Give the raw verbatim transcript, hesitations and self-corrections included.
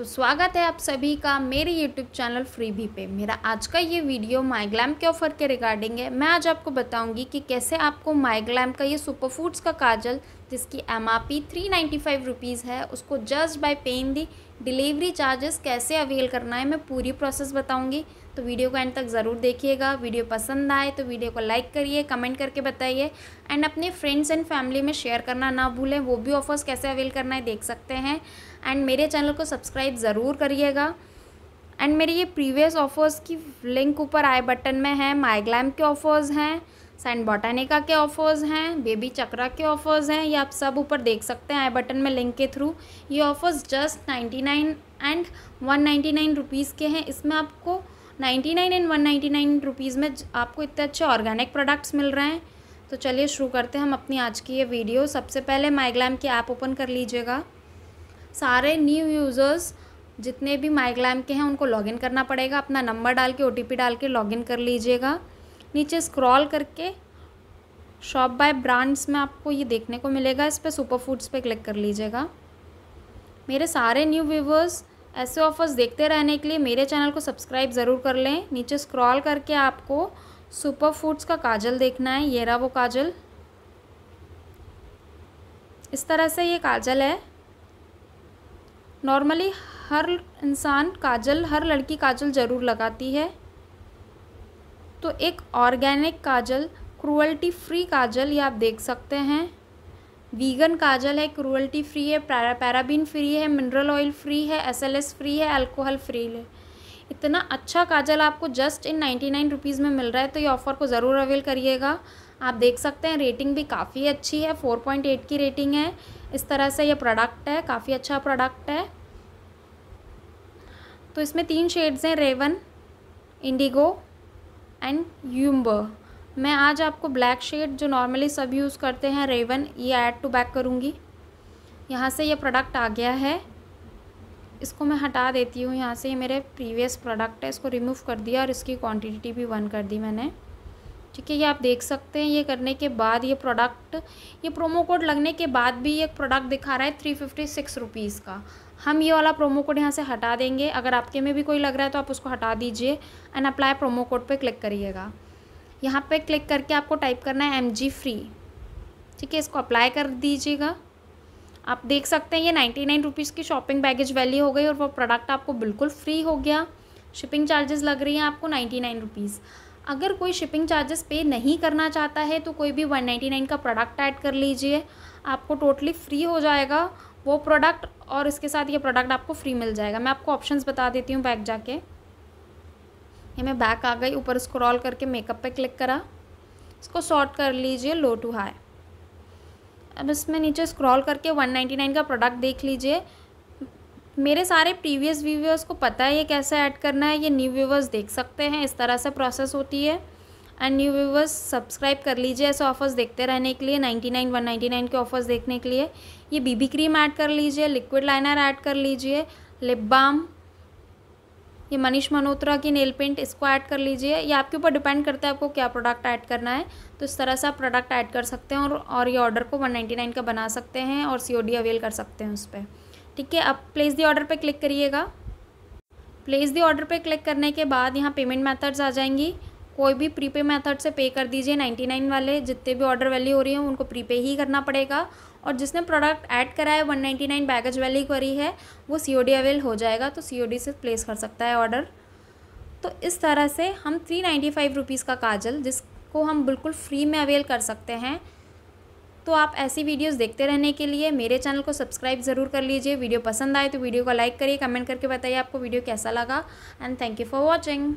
तो स्वागत है आप सभी का मेरे यूट्यूब चैनल फ्रीबी पे। मेरा आज का ये वीडियो मायग्लैम के ऑफर के रिगार्डिंग है। मैं आज आपको बताऊंगी कि कैसे आपको मायग्लैम का ये सुपर फूड्स का काजल जिसकी M R P three ninety five rupees है उसको just by paying the delivery charges कैसे अवेल करना है, मैं पूरी प्रोसेस बताऊंगी। तो वीडियो को एंड तक ज़रूर देखिएगा। वीडियो पसंद आए तो वीडियो को लाइक करिए, कमेंट करके बताइए एंड अपने फ्रेंड्स एंड फैमिली में शेयर करना ना भूलें। वो भी ऑफर्स कैसे अवेल करना है देख सकते हैं एंड मेरे चैनल को सब्सक्राइब ज़रूर करिएगा। एंड मेरे ये प्रीवियस ऑफर्स की लिंक ऊपर आई बटन में है। मायग्लैम के ऑफर्स हैं, सैन बोटानिका के ऑफ़र्स हैं, बेबी चक्रा के ऑफ़र्स हैं, ये आप सब ऊपर देख सकते हैं आई बटन में लिंक के थ्रू। ये ऑफ़र्स जस्ट निन्यानवे एंड एक सौ निन्यानवे रुपीस के हैं। इसमें आपको निन्यानवे एंड एक सौ निन्यानवे रुपीस में आपको इतने अच्छे ऑर्गेनिक प्रोडक्ट्स मिल रहे हैं। तो चलिए शुरू करते हैं हम अपनी आज की ये वीडियो। सबसे पहले मायग्लैम की ऐप ओपन कर लीजिएगा। सारे न्यू यूज़र्स जितने भी मायग्लैम के हैं उनको लॉगिन करना पड़ेगा। अपना नंबर डाल के ओ टी पी डाल के लॉगिन कर लीजिएगा। नीचे स्क्रॉल करके शॉप बाय ब्रांड्स में आपको ये देखने को मिलेगा, इस पर सुपर फूड्स पे क्लिक कर लीजिएगा। मेरे सारे न्यू व्यूवर्स ऐसे ऑफर्स देखते रहने के लिए मेरे चैनल को सब्सक्राइब ज़रूर कर लें। नीचे स्क्रॉल करके आपको सुपर फूड्स का काजल देखना है। ये रहा वो काजल, इस तरह से ये काजल है। नॉर्मली हर इंसान काजल, हर लड़की काजल ज़रूर लगाती है। तो एक organic kajal, cruelty free kajal, ये आप देख सकते हैं। वीगन काजल है, क्रूअल्टी फ्री है, पैराबीन फ्री है, मिनरल ऑयल फ्री है, एसएलएस फ्री है, अल्कोहल फ्री है। इतना अच्छा काजल आपको जस्ट इन निन्यानवे रुपीस में मिल रहा है। तो ये ऑफ़र को ज़रूर अवेल करिएगा। आप देख सकते हैं रेटिंग भी काफ़ी अच्छी है, चार पॉइंट आठ की रेटिंग है। इस तरह से ये प्रोडक्ट है, काफ़ी अच्छा प्रोडक्ट है। तो इसमें तीन शेड्स हैं, रेवन, इंडिगो एंड यूम्बर। मैं आज आपको ब्लैक शेड जो नॉर्मली सब यूज़ करते हैं रेवन, ये ऐड टू बैक करूँगी। यहाँ से ये प्रोडक्ट आ गया है, इसको मैं हटा देती हूँ यहाँ से। ये मेरे प्रीवियस प्रोडक्ट है, इसको रिमूव कर दिया और इसकी क्वांटिटी भी वन कर दी मैंने। ठीक है, ये आप देख सकते हैं। ये करने के बाद ये प्रोडक्ट, ये प्रोमो कोड लगने के बाद भी एक प्रोडक्ट दिखा रहा है थ्री फिफ्टी सिक्स रुपीज़ का। हम ये वाला प्रोमो कोड यहाँ से हटा देंगे। अगर आपके में भी कोई लग रहा है तो आप उसको हटा दीजिए एंड अप्लाई प्रोमो कोड पे क्लिक करिएगा। यहाँ पे क्लिक करके आपको टाइप करना है एम जी फ्री। ठीक है, इसको अप्लाई कर दीजिएगा। आप देख सकते हैं ये नाइन्टी नाइन रुपीज़ की शॉपिंग बैगेज वैल्यू हो गई और वो प्रोडक्ट आपको बिल्कुल फ्री हो गया। शिपिंग चार्जेस लग रही हैं आपको नाइन्टी नाइन रुपीज़। अगर कोई शिपिंग चार्जेस पे नहीं करना चाहता है तो कोई भी एक सौ निन्यानवे का प्रोडक्ट ऐड कर लीजिए, आपको टोटली फ्री हो जाएगा वो प्रोडक्ट और इसके साथ ये प्रोडक्ट आपको फ्री मिल जाएगा। मैं आपको ऑप्शंस बता देती हूँ बैक जाके। ये मैं बैक आ गई, ऊपर स्क्रॉल करके मेकअप पे क्लिक करा, इसको सॉर्ट कर लीजिए लो टू हाई। अब इसमें नीचे स्क्रॉल करके एक सौ निन्यानवे का प्रोडक्ट देख लीजिए। मेरे सारे प्रीवियस व्यूवर्स को पता है ये कैसे ऐड करना है, ये न्यू व्यूवर्स देख सकते हैं। इस तरह से प्रोसेस होती है एंड न्यू व्यूवर्स सब्सक्राइब कर लीजिए ऐसे ऑफर्स देखते रहने के लिए, निन्यानवे एक सौ निन्यानवे के ऑफर्स देखने के लिए। ये बीबी क्रीम ऐड कर लीजिए, लिक्विड लाइनर ऐड कर लीजिए, लिप बाम, ये मनीष मल्होत्रा की नेल पेंट, इसको ऐड कर लीजिए। ये आपके ऊपर डिपेंड करता है आपको क्या प्रोडक्ट ऐड करना है। तो इस तरह से आप प्रोडक्ट ऐड कर सकते हैं और, और ये ऑर्डर को एक सौ निन्यानवे का बना सकते हैं और सी ओ डी अवेल कर सकते हैं उस पर। ठीक है, अब प्लेस दी ऑर्डर पे क्लिक करिएगा। प्लेस दी ऑर्डर पे क्लिक करने के बाद यहाँ पेमेंट मेथड्स आ जाएंगी। कोई भी प्रीपे मेथड से पे कर दीजिए। निन्यानवे वाले जितने भी ऑर्डर वैल्यू हो रही है उनको प्रीपे ही करना पड़ेगा और जिसने प्रोडक्ट ऐड करा है एक सौ निन्यानवे बैगेज वैल्यू करी है वो सीओडी अवेल हो जाएगा। तो सीओडी से प्लेस कर सकता है ऑर्डर। तो इस तरह से हम थ्री नाइन्टी फाइव रुपीज़ का काजल जिसको हम बिल्कुल फ्री में अवेल कर सकते हैं। तो आप ऐसी वीडियोस देखते रहने के लिए मेरे चैनल को सब्सक्राइब ज़रूर कर लीजिए। वीडियो पसंद आए तो वीडियो को लाइक करिए, कमेंट करके बताइए आपको वीडियो कैसा लगा and thank you for watching.